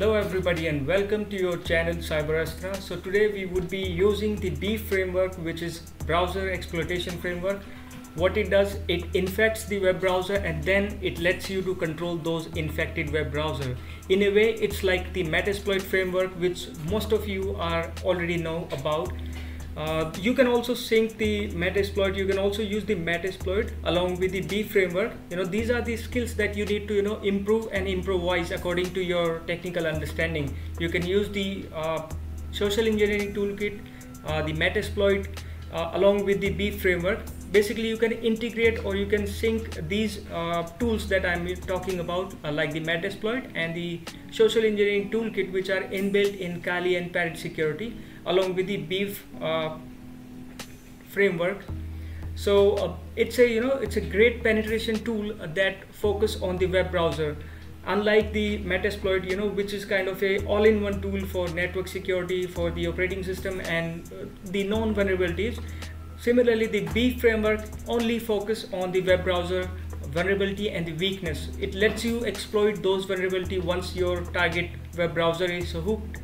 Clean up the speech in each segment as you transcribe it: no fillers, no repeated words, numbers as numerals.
Hello everybody and welcome to your channel CyberAstra. So today we would be using the BeEF framework, which is browser exploitation framework. What it does, it infects the web browser and then it lets you to control those infected web browser. In a way it's like the Metasploit framework, which most of you are already know about. You can also sync the Metasploit, you can also use the Metasploit along with the BeEF framework. You know, these are the skills that you need to improve and improvise according to your technical understanding. You can use the Social Engineering Toolkit, the Metasploit along with the BeEF framework. Basically you can integrate or you can sync these tools that I'm talking about, like the Metasploit and the Social Engineering Toolkit, which are inbuilt in Kali and Parrot security along with the BeEF framework. So it's a great penetration tool that focus on the web browser, unlike the Metasploit, which is kind of a all-in-one tool for network security, for the operating system and the known vulnerabilities. Similarly, the BeEF framework only focus on the web browser vulnerability and the weakness. It lets you exploit those vulnerability once your target web browser is hooked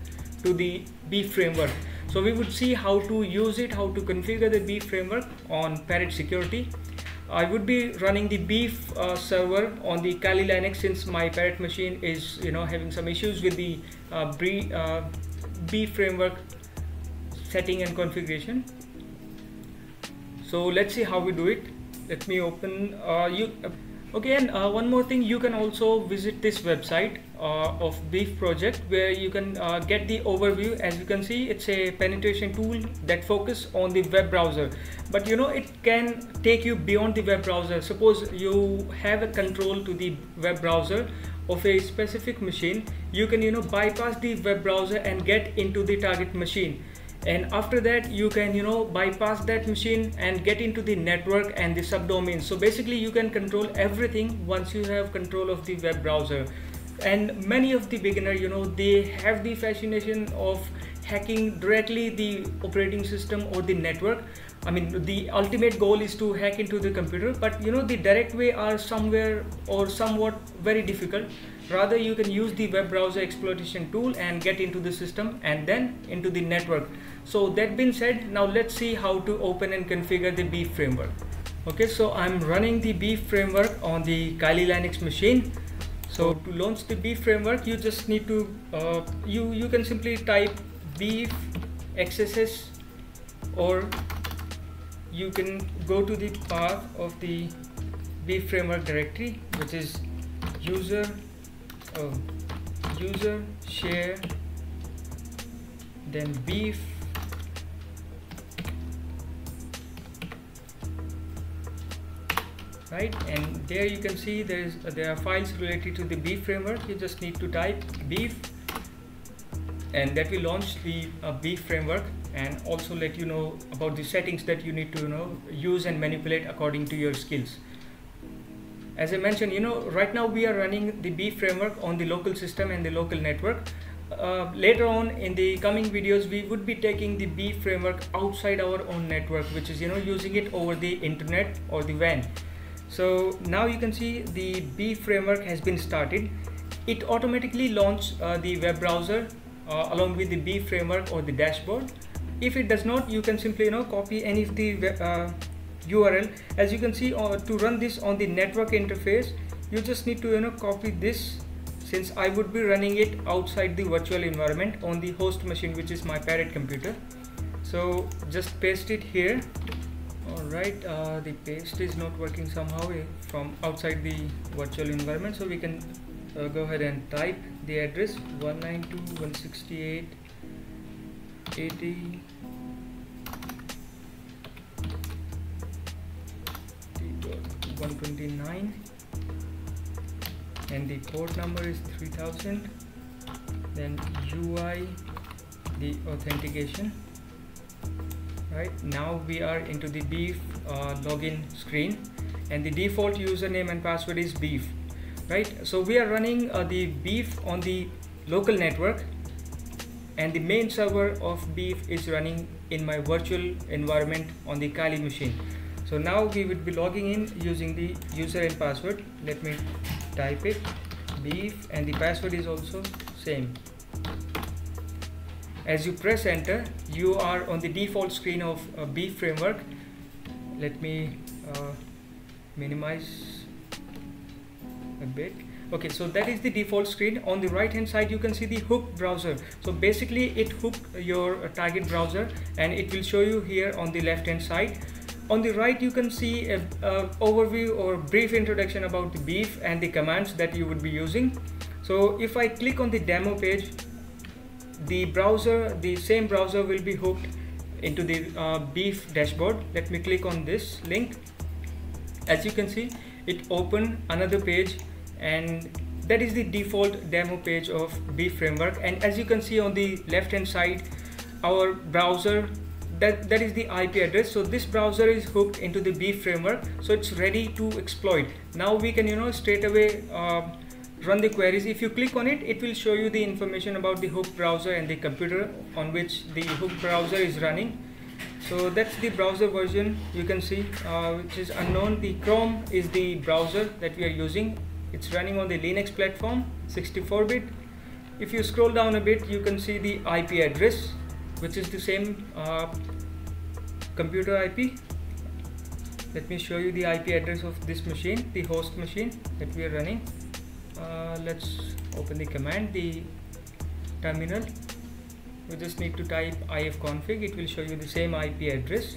to the BeEF framework. So we would see how to use it, how to configure the BeEF framework on Parrot security. I would be running the BeEF server on the Kali Linux, since my Parrot machine is having some issues with the BeEF framework setting and configuration. So let's see how we do it. Let me open okay, and one more thing, you can also visit this website of BeEF project, where you can get the overview. As you can see, it's a penetration tool that focuses on the web browser, but it can take you beyond the web browser. Suppose you have a control to the web browser of a specific machine, you can bypass the web browser and get into the target machine. And after that you can bypass that machine and get into the network and the subdomain. So basically you can control everything once you have control of the web browser. And many of the beginner, they have the fascination of hacking directly the operating system or the network. I mean, the ultimate goal is to hack into the computer, but the direct way are somewhere or somewhat very difficult. Rather, you can use the web browser exploitation tool and get into the system and then into the network. So that being said, now let's see how to open and configure the BeEF framework. Okay, so I'm running the BeEF framework on the Kali Linux machine. So to launch the BeEF framework, you just need to you can simply type BeEF XSS, or you can go to the path of the BeEF framework directory, which is user share, then BeEF, right? And there you can see there are files related to the BeEF framework. You just need to type BeEF and that will launch the BeEF framework and also let you know about the settings that you need to use and manipulate according to your skills. As I mentioned, right now we are running the BeEF framework on the local system and the local network. Later on in the coming videos, we would be taking the BeEF framework outside our own network, which is using it over the internet or the WAN. So now you can see the BeEF framework has been started. It automatically launches the web browser along with the BeEF framework or the dashboard. If it does not, you can simply copy any of the URL. As you can see, to run this on the network interface, you just need to copy this, since I would be running it outside the virtual environment on the host machine, which is my Parrot computer. So just paste it here. Alright, the paste is not working somehow from outside the virtual environment, so we can go ahead and type the address 192.168.80. And the port number is 3000, then UI, the authentication. Right, now we are into the BeEF login screen and the default username and password is BeEF. Right, so we are running the BeEF on the local network and the main server of BeEF is running in my virtual environment on the Kali machine. So now we would be logging in using the user and password. Let me type it, BeEF, and the password is also same. As you press enter, you are on the default screen of BeEF framework. Let me minimize a bit. Okay, so that is the default screen. On the right hand side you can see the hook browser. So basically it hooked your target browser and it will show you here on the left hand side. On the right you can see an overview or brief introduction about the BeEF and the commands that you would be using. So if I click on the demo page, the browser, the same browser will be hooked into the BeEF dashboard. Let me click on this link. As you can see, it opened another page, and that is the default demo page of BeEF framework. And as you can see on the left hand side, our browser, that is the IP address. So this browser is hooked into the BeEF framework, so it's ready to exploit. Now we can, you know, straight away run the queries. If you click on it, it will show you the information about the hook browser and the computer on which the hook browser is running. So that's the browser version you can see, which is unknown. The Chrome is the browser that we are using. It's running on the Linux platform, 64-bit. If you scroll down a bit, you can see the IP address, which is the same computer IP. Let me show you the IP address of this machine, the host machine that we are running. Let's open the command, the terminal. We just need to type ifconfig. It will show you the same IP address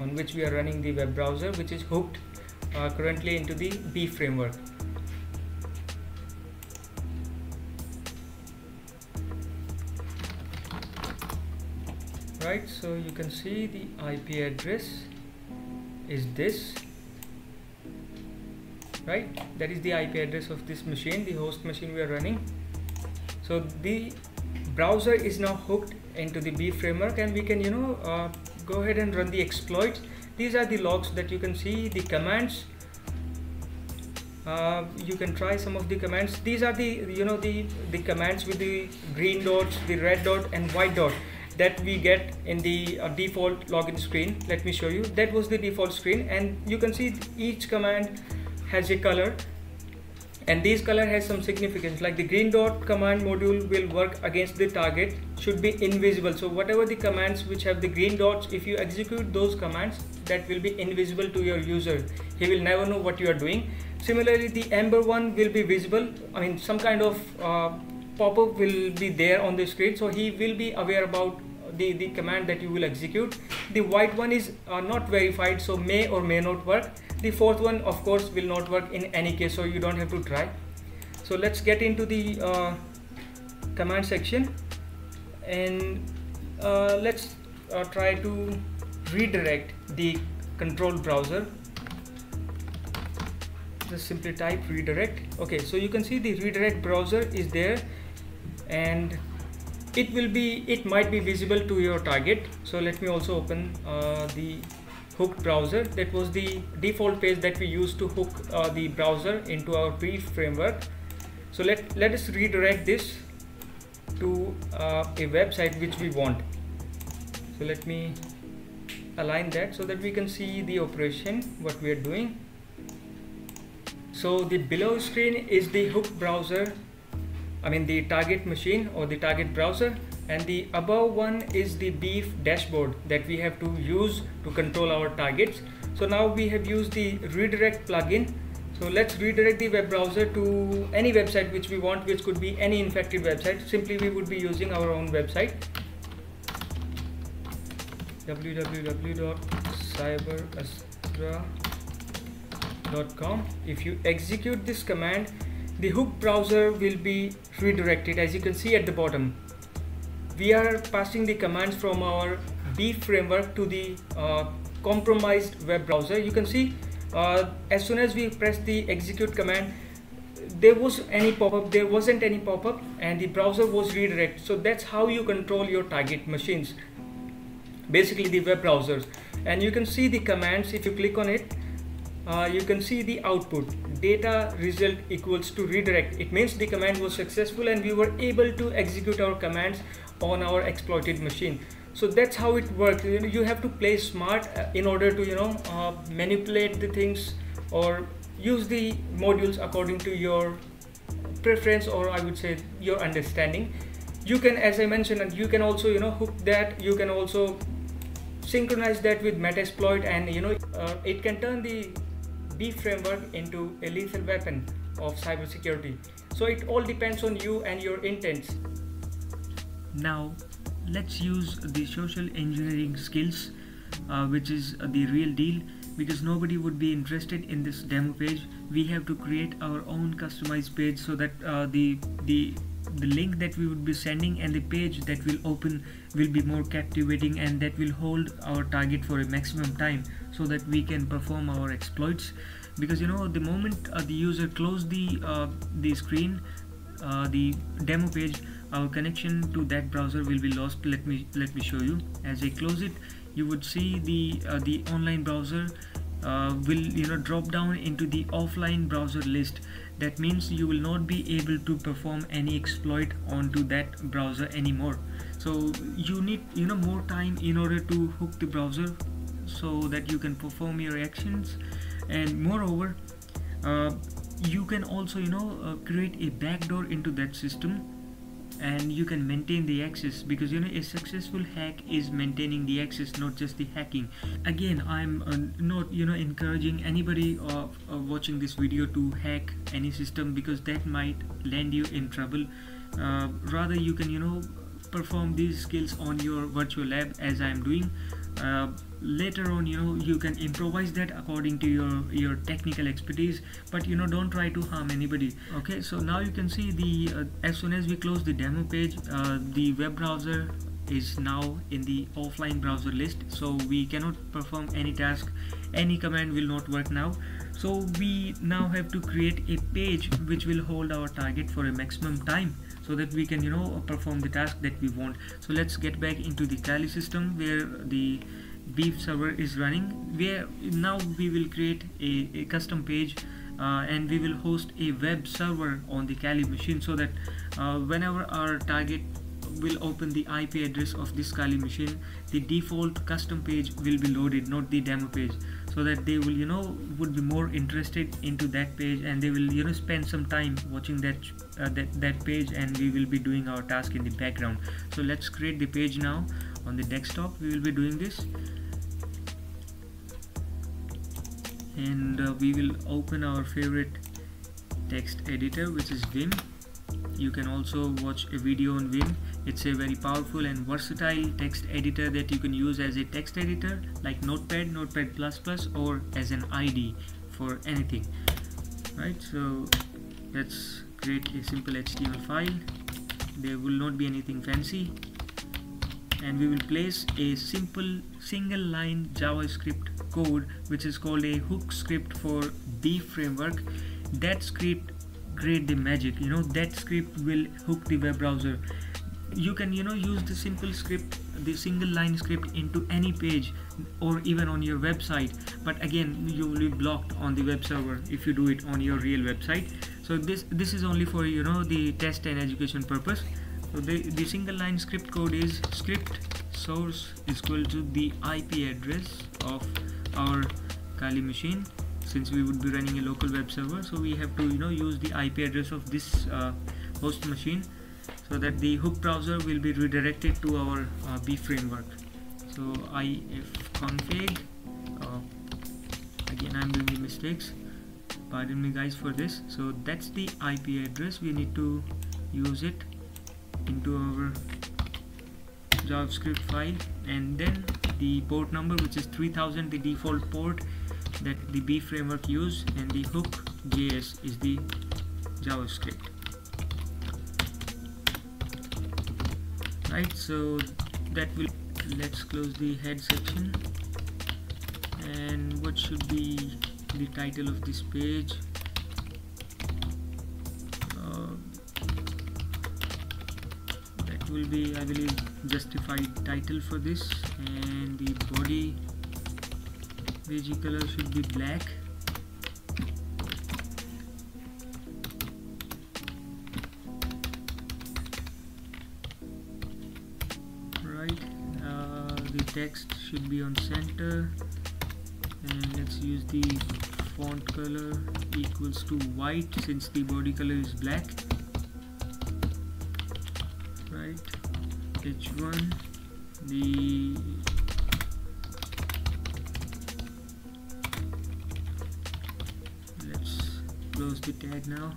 on which we are running the web browser, which is hooked currently into the BeEF framework. Right, so you can see the IP address is this. Right, that is the IP address of this machine, the host machine we are running. So the browser is now hooked into the BeEF framework, and we can, you know, go ahead and run the exploits. These are the logs that you can see, the commands. You can try some of the commands. These are the, you know, the commands with the green dots, the red dot and white dot that we get in the default login screen. Let me show you. That was the default screen, and you can see each command has a color, and this color has some significance. Like the green dot command module will work against the target, should be invisible. So whatever the commands which have the green dots, if you execute those commands, that will be invisible to your user. He will never know what you are doing. Similarly, the amber one will be visible. I mean, some kind of pop-up will be there on the screen, so he will be aware about the command that you will execute. The white one is not verified, so may or may not work. The fourth one, of course, will not work in any case, so you don't have to try. So let's get into the command section, and let's try to redirect the control browser. Just simply type redirect. Okay, so you can see the redirect browser is there, and it might be visible to your target. So let me also open the hooked browser. That was the default page that we used to hook the browser into our BeEF framework. So let us redirect this to a website which we want. So let me align that so that we can see the operation, what we are doing. So the below screen is the hook browser, I mean the target machine or the target browser, and the above one is the BeEF dashboard that we have to use to control our targets. So now we have used the redirect plugin. So let's redirect the web browser to any website which we want, which could be any infected website. Simply we would be using our own website, www.cyberastra.com. If you execute this command, the hook browser will be redirected. As you can see at the bottom, we are passing the commands from our BeEF framework to the compromised web browser. You can see as soon as we press the execute command, there wasn't any pop-up, and the browser was redirected. So that's how you control your target machines, basically the web browsers. And you can see the commands. If you click on it, you can see the output, data result equals to redirect. It means the command was successful and we were able to execute our commands on our exploited machine. So that's how it works. You have to play smart in order to, you know, manipulate the things or use the modules according to your preference, or I would say your understanding. You can, as I mentioned, and you can also, hook that. You can also synchronize that with Metasploit, and it can turn the BeEF framework into a lethal weapon of cybersecurity. So it all depends on you and your intents. Now let's use the social engineering skills, which is the real deal, because nobody would be interested in this demo page. We have to create our own customized page so that the link that we would be sending and the page that will open will be more captivating, and that will hold our target for a maximum time so that we can perform our exploits. Because the moment the user closed the screen, the demo page, our connection to that browser will be lost. Let me show you. As I close it, you would see the online browser will drop down into the offline browser list. That means you will not be able to perform any exploit onto that browser anymore. So you need more time in order to hook the browser so that you can perform your actions. And moreover, you can also create a backdoor into that system, and you can maintain the access, because a successful hack is maintaining the access, not just the hacking. Again, I'm not encouraging anybody watching this video to hack any system, because that might land you in trouble. Rather, you can perform these skills on your virtual lab, as I'm doing. Later on, you can improvise that according to your technical expertise, but don't try to harm anybody. Okay, so now you can see the as soon as we close the demo page, the web browser is now in the offline browser list, so we cannot perform any task. Any command will not work now. So we now have to create a page which will hold our target for a maximum time, so that we can perform the task that we want. So let's get back into the Kali system where the BeEF server is running, where now we will create a custom page, and we will host a web server on the Kali machine, so that whenever our target will open the IP address of this Kali machine, the default custom page will be loaded, not the demo page, so that they will would be more interested into that page, and they will spend some time watching that page, and we will be doing our task in the background. So let's create the page now on the desktop. We will be doing this, and we will open our favorite text editor, which is Vim. You can also watch a video on Vim. It's a very powerful and versatile text editor that you can use as a text editor like Notepad, Notepad++, or as an IDE for anything. Right, so let's create a simple HTML file. There will not be anything fancy, and we will place a simple single line JavaScript code, which is called a hook script for BeEF framework. That script create the magic. That script will hook the web browser. You can use the simple script, the single line script, into any page or even on your website, but again you will be blocked on the web server if you do it on your real website. So this is only for the test and education purpose. So the single line script code is script source is equal to the IP address of our Kali machine. Since we would be running a local web server, so we have to use the IP address of this host machine, so that the hook browser will be redirected to our BeEF framework. So ifconfig, again I'm doing the mistakes, pardon me guys for this. So that's the IP address, we need to use it into our JavaScript file, and then the port number, which is 3000, the default port that the BeEF framework use, and the hook.js is the JavaScript. Right, so that will, let's close the head section, and what should be the title of this page? That will be, I believe, justified title for this, and the body basic color should be black. Right, the text should be on center, and let's use the font color equals to white, since the body color is black. right, page one, the let's close the tag now.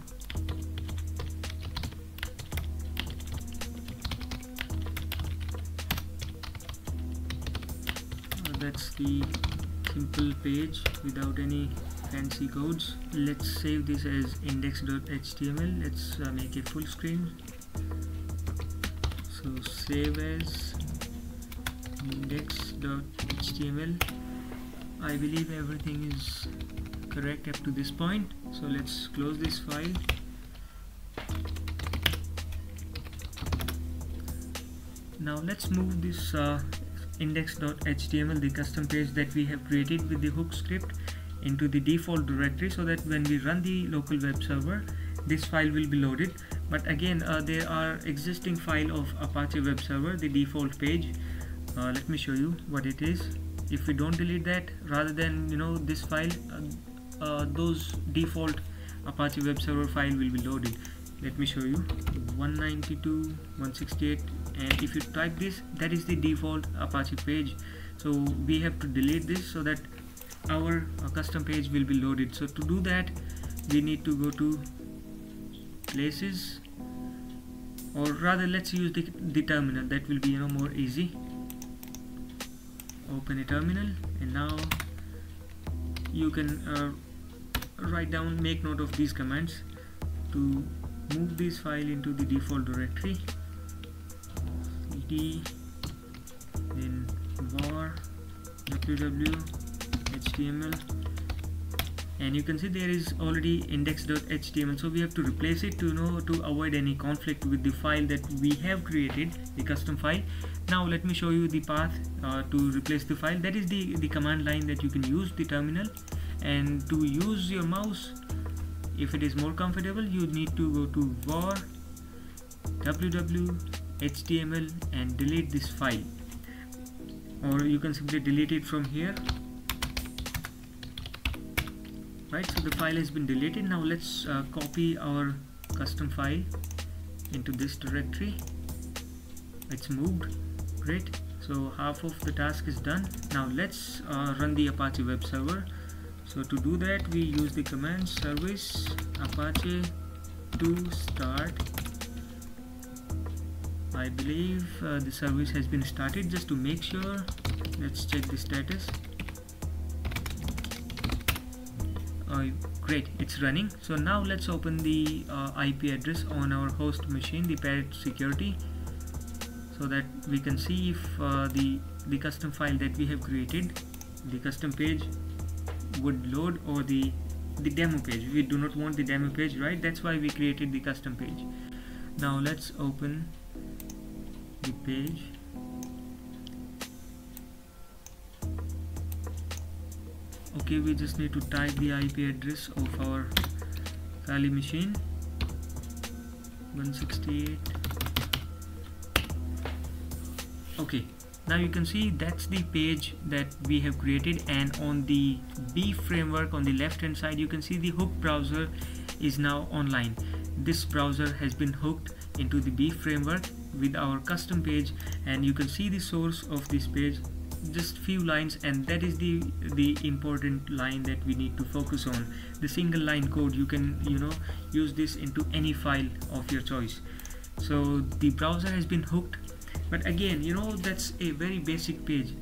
That's the simple page without any fancy codes. Let's save this as index.html. Let's make it full screen. So save as index.html. I believe everything is correct up to this point. So let's close this file. Now let's move this index.html, the custom page that we have created with the hook script, into the default directory, so that when we run the local web server, this file will be loaded. But again, there are existing file of Apache web server, the default page. Let me show you what it is. If we don't delete that, rather than this file, those default Apache web server file will be loaded. Let me show you 192.168. And if you type this, that is the default Apache page. So we have to delete this so that our custom page will be loaded. So to do that, we need to go to places, or rather let's use the terminal. That will be more easy. Open a terminal, and now you can write down, make note of these commands to move this file into the default directory. Then var www.html, and you can see there is already index.html, so we have to replace it to to avoid any conflict with the file that we have created, the custom file. Now let me show you the path to replace the file. That is the command line that you can use, the terminal, and to use your mouse, if it is more comfortable, you need to go to var www.html and delete this file, or you can simply delete it from here. Right, so the file has been deleted. Now let's copy our custom file into this directory. It's moved. Great, so half of the task is done. Now let's run the Apache web server. So to do that, we use the command service apache to start. I believe the service has been started. Just to make sure, let's check the status. Great, it's running. So now let's open the IP address on our host machine, the Parrot security, so that we can see if the custom file that we have created, the custom page, would load, or the demo page. We do not want the demo page, right? That's why we created the custom page. Now let's open the page. Okay, we just need to type the IP address of our Kali machine, 168. Okay, now you can see that's the page that we have created, and on the BeEF framework on the left hand side, you can see the hook browser is now online. This browser has been hooked into the BeEF framework with our custom page, and you can see the source of this page, just few lines, and that is the important line that we need to focus on, the single line code. You can use this into any file of your choice. So the browser has been hooked, but again, that's a very basic page.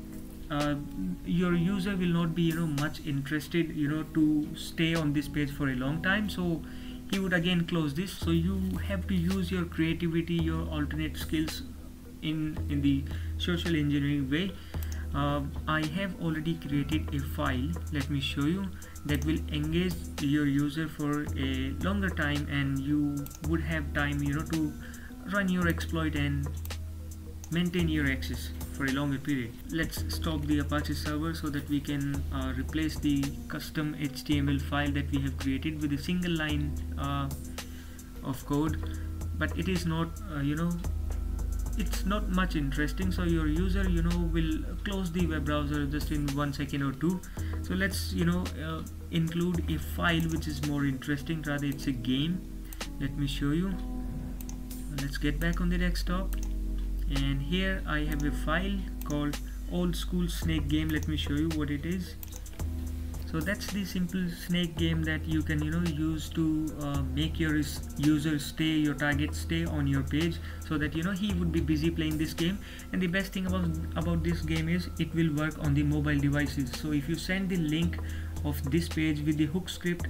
Your user will not be much interested to stay on this page for a long time, so he would again close this. So you have to use your creativity, your alternate skills in the social engineering way. I have already created a file, let me show you, that will engage your user for a longer time, and you would have time to run your exploit and maintain your access for a longer period. Let's stop the Apache server so that we can replace the custom HTML file that we have created with a single line of code, but it is not it's not much interesting, so your user will close the web browser just in 1 second or two. So let's include a file which is more interesting, rather it's a game. Let me show you. Let's get back on the desktop. and here I have a file called old school snake game. Let me show you what it is. So that's the simple snake game that you can use to make your user stay, your target stay on your page, so that he would be busy playing this game. And the best thing about this game is it will work on the mobile devices. So if you send the link of this page with the hook script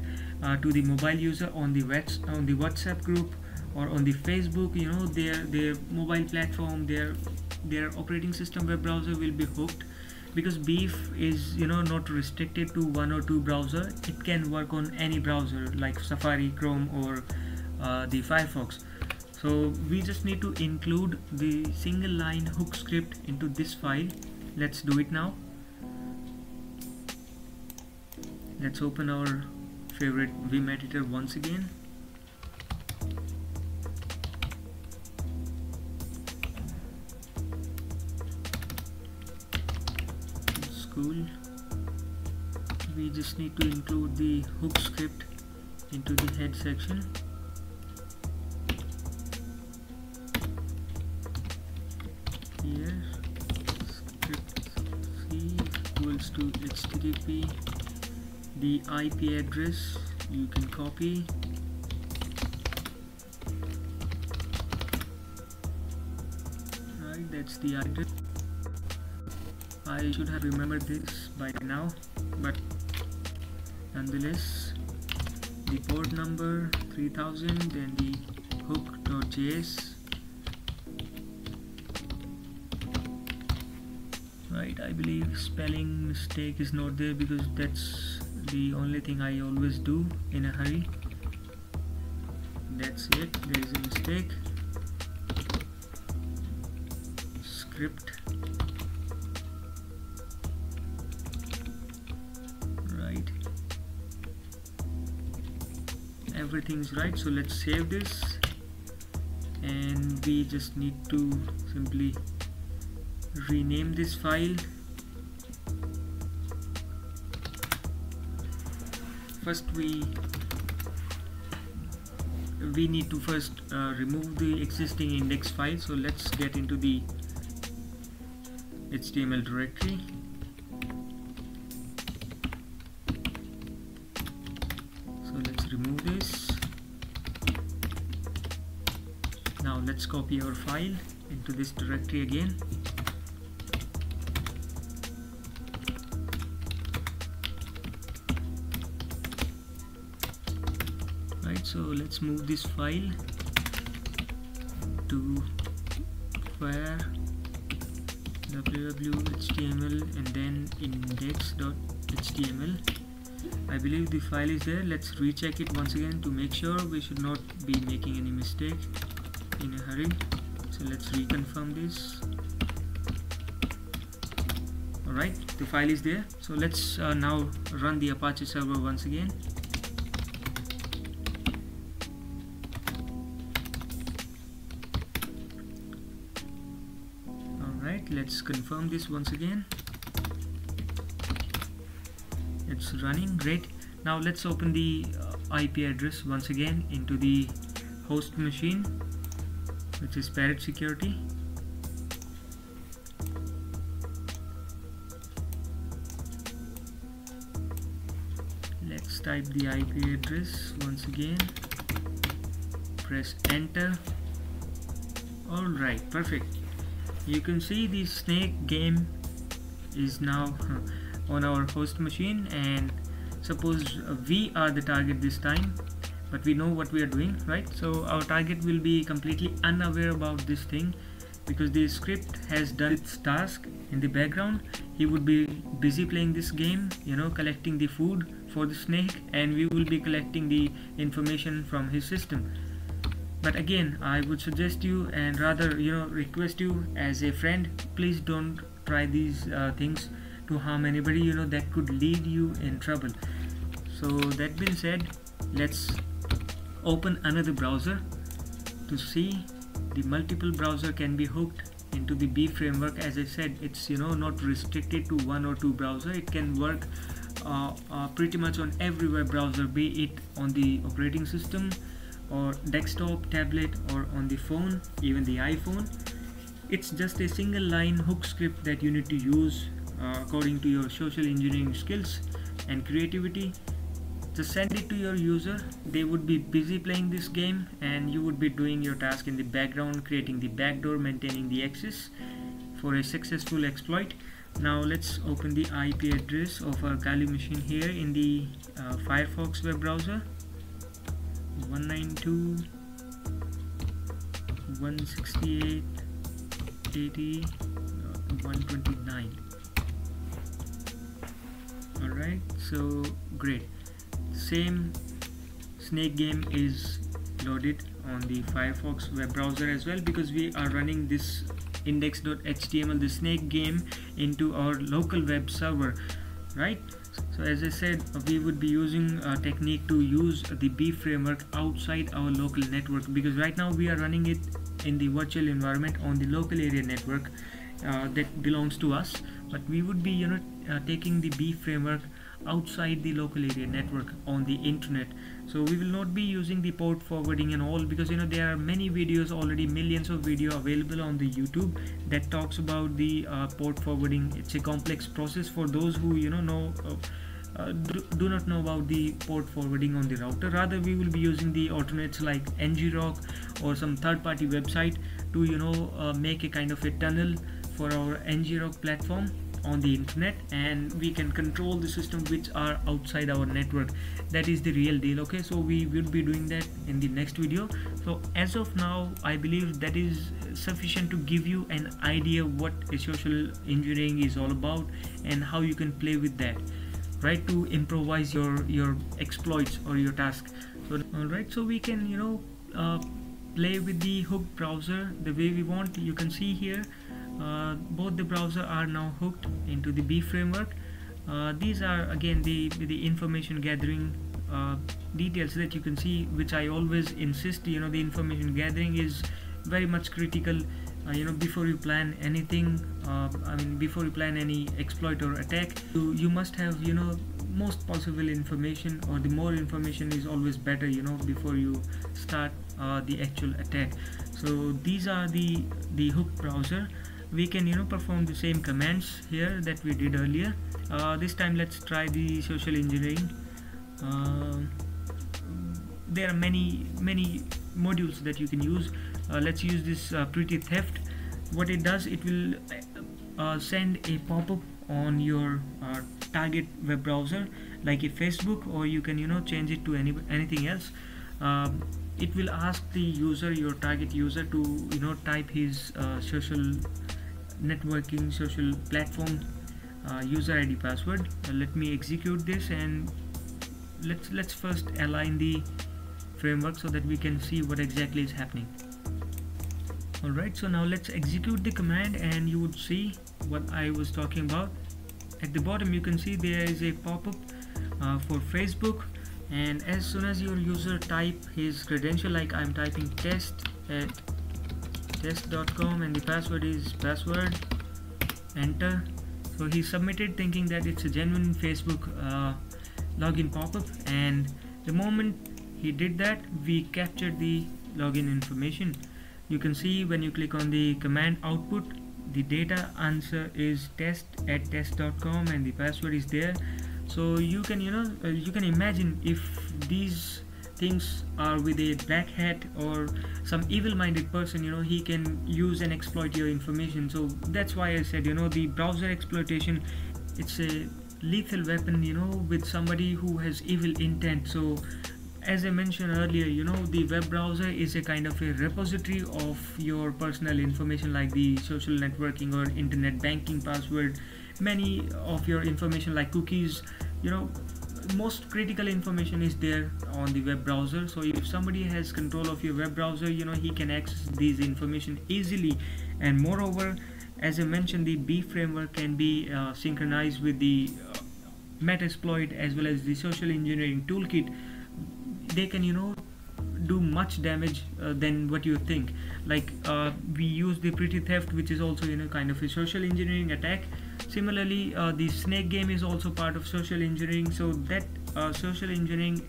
to the mobile user on the WhatsApp group or on the Facebook, their mobile platform, their operating system web browser will be hooked, because BeEF is not restricted to one or two browser. It can work on any browser like Safari, Chrome, or the Firefox. So we just need to include the single line hook script into this file. Let's do it now. Let's open our favorite Vim editor once again. Cool. We just need to include the hook script into the head section. Here, script c equals to HTTP. The IP address you can copy. Right, that's the address. I should have remembered this by now, but nonetheless, the port number 3000 and the hook.js. Right, I believe spelling mistake is not there, because that's the only thing I always do in a hurry. That's it, there is a mistake. Script. Everything's right, so let's save this, and we just need to simply rename this file. First we need to remove the existing index file, so let's get into the HTML directory. Remove this. Now let's copy our file into this directory again. Right, so let's move this file to where www.html and then index.html. I believe the file is there. Let's recheck it once again to make sure. We should not be making any mistake in a hurry. So let's reconfirm this. Alright, the file is there. So let's now run the Apache server once again. Alright, let's confirm this once again. It's running. Great. Now let's open the IP address once again into the host machine, which is Parrot Security. Let's type the IP address once again, press enter. Alright, perfect. You can see the snake game is now on our host machine, and suppose we are the target this time, but we know what we are doing, right? So our target will be completely unaware about this thing, because the script has done its task in the background. He would be busy playing this game, collecting the food for the snake, and we will be collecting the information from his system. But again, I would suggest you, and rather request you as a friend, please don't try these things to harm anybody. That could lead you in trouble. So that being said, let's open another browser to see. The multiple browser can be hooked into the BeEF framework. As I said, it's not restricted to one or two browser. It can work pretty much on every web browser, be it on the operating system or desktop, tablet, or on the phone, even the iPhone. It's just a single line hook script that you need to use according to your social engineering skills and creativity. Just send it to your user. They would be busy playing this game and you would be doing your task in the background, creating the backdoor, maintaining the access for a successful exploit. Now let's open the IP address of our Kali machine here in the Firefox web browser. 192.168.80.129. Alright, so great. Same snake game is loaded on the Firefox web browser as well, because we are running this index.html, the snake game, into our local web server, right? So as I said, we would be using a technique to use the BeEF framework outside our local network, because right now we are running it in the virtual environment on the local area network that belongs to us, but we would be, you know, taking the BeEF framework outside the local area network on the internet. So we will not be using the port forwarding and all, because, you know, there are many videos already, millions of video available on the YouTube that talks about the port forwarding. It's a complex process for those who, you do not know about the port forwarding on the router. Rather, we will be using the alternates like ngrok or some third-party website to, you know, make a kind of a tunnel for our ngrok platform on the internet, and we can control the system which are outside our network. That is the real deal. Okay, so we will be doing that in the next video. So as of now, I believe that is sufficient to give you an idea what a social engineering is all about and how you can play with that, right, to improvise your exploits or your task. So all right, so we can, you know, play with the hook browser the way we want. You can see here both the browser are now hooked into the BeEF framework. These are again the information gathering details that you can see, which I always insist, you know, the information gathering is very much critical, you know, before you plan anything, before you plan any exploit or attack, you must have, you know, most possible information, or the more information is always better, you know, before you start the actual attack. So these are the hook browser. We can, you know, perform the same commands here that we did earlier. This time let's try the social engineering. There are many modules that you can use. Let's use this pretty theft. What it does, it will send a pop-up on your target web browser, like a Facebook, or you can, you know, change it to anything else. It will ask the user, your target user, to, you know, type his social platform user ID password. Let me execute this, and let's first align the framework so that we can see what exactly is happening. Alright, so now let's execute the command, and you would see what I was talking about. At the bottom you can see there is a pop-up for Facebook, and as soon as your user type his credential, like I'm typing test@test.com and the password is password, enter. So he submitted, thinking that it's a genuine Facebook login pop-up, and the moment he did that, we captured the login information. You can see when you click on the command output, the data answer is test@test.com and the password is there. So you can, you know, you can imagine if these things are with a black hat or some evil-minded person, you know, he can use and exploit your information. So that's why I said, you know, the browser exploitation, it's a lethal weapon, you know, with somebody who has evil intent. So as I mentioned earlier, you know, the web browser is a kind of a repository of your personal information, like the social networking or internet banking password, many of your information like cookies, you know, most critical information is there on the web browser. So if somebody has control of your web browser, you know, he can access these information easily. And moreover, as I mentioned, the BeEF framework can be synchronized with the Metasploit as well as the Social Engineering Toolkit. They can, you know, do much damage than what you think. Like we use the pretty theft, which is also, you know, kind of a social engineering attack. Similarly, the snake game is also part of social engineering. So that social engineering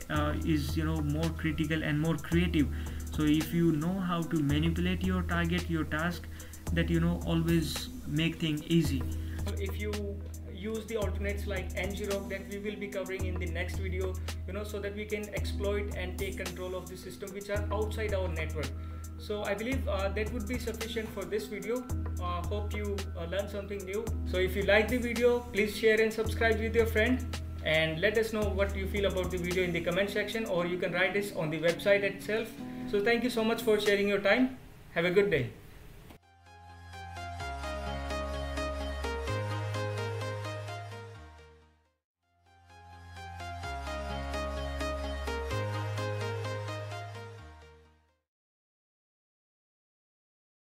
is, you know, more critical and more creative. So if you know how to manipulate your target, your task, that, you know, always make things easy. If you use the alternates like ngrok that we will be covering in the next video, you know, so that we can exploit and take control of the system which are outside our network. So I believe that would be sufficient for this video. Hope you learned something new. So if you like the video, please share and subscribe with your friend, and let us know what you feel about the video in the comment section, or you can write this on the website itself. So thank you so much for sharing your time. Have a good day.